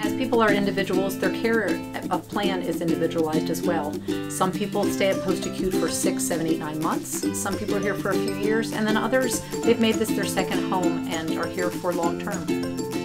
As people are individuals, their care of plan is individualized as well. Some people stay at post-acute for 6, 7, 8, 9 months. Some people are here for a few years, and then others, they've made this their second home and are here for long term.